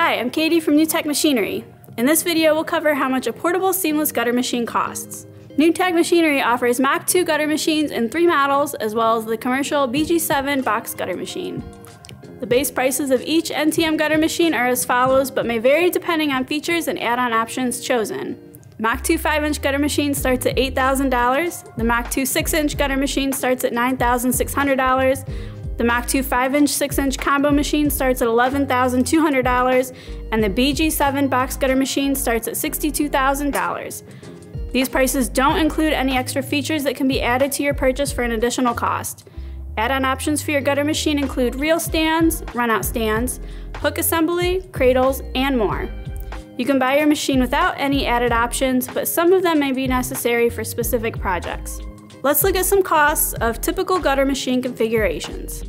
Hi, I'm Katie from New Tech Machinery. In this video, we'll cover how much a portable seamless gutter machine costs. New Tech Machinery offers Mach 2 gutter machines in 3 models, as well as the commercial BG7 box gutter machine. The base prices of each NTM gutter machine are as follows, but may vary depending on features and add-on options chosen. Mach 2 5-inch gutter machine starts at $8,000, the Mach 2 6-inch gutter machine starts at $9,600, the Mach 2 5-inch 6-inch combo machine starts at $11,200, and the BG7 box gutter machine starts at $62,000. These prices don't include any extra features that can be added to your purchase for an additional cost. Add-on options for your gutter machine include reel stands, runout stands, hook assembly, cradles, and more. You can buy your machine without any added options, but some of them may be necessary for specific projects. Let's look at some costs of typical gutter machine configurations.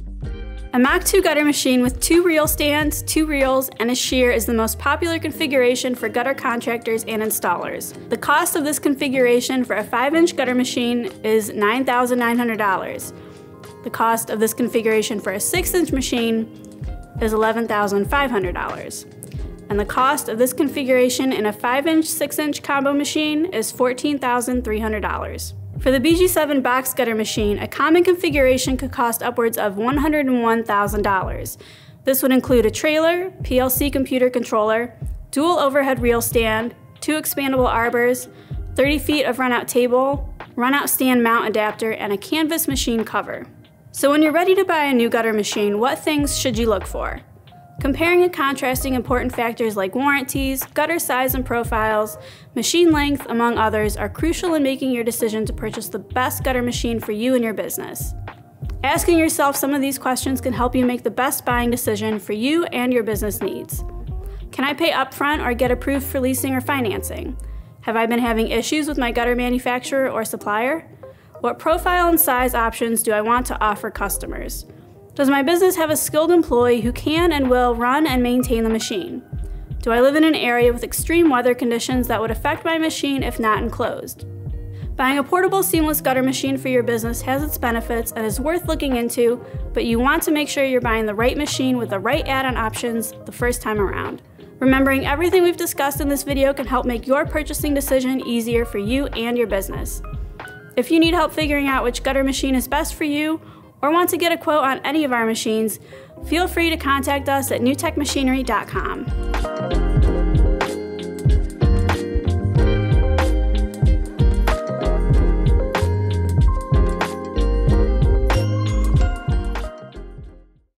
A Mach 2 gutter machine with 2 reel stands, 2 reels, and a shear is the most popular configuration for gutter contractors and installers. The cost of this configuration for a 5-inch gutter machine is $9,900. The cost of this configuration for a 6-inch machine is $11,500. And the cost of this configuration in a 5-inch, 6-inch combo machine is $14,300. For the BG7 box gutter machine, a common configuration could cost upwards of $101,000. This would include a trailer, PLC computer controller, dual overhead reel stand, 2 expandable arbors, 30 feet of runout table, runout stand mount adapter, and a canvas machine cover. So when you're ready to buy a new gutter machine, what things should you look for? Comparing and contrasting important factors like warranties, gutter size and profiles, machine length, among others, are crucial in making your decision to purchase the best gutter machine for you and your business. Asking yourself some of these questions can help you make the best buying decision for you and your business needs. Can I pay upfront or get approved for leasing or financing? Have I been having issues with my gutter manufacturer or supplier? What profile and size options do I want to offer customers? Does my business have a skilled employee who can and will run and maintain the machine? Do I live in an area with extreme weather conditions that would affect my machine if not enclosed? Buying a portable seamless gutter machine for your business has its benefits and is worth looking into, but you want to make sure you're buying the right machine with the right add-on options the first time around. Remembering everything we've discussed in this video can help make your purchasing decision easier for you and your business. If you need help figuring out which gutter machine is best for you, or want to get a quote on any of our machines, feel free to contact us at newtechmachinery.com.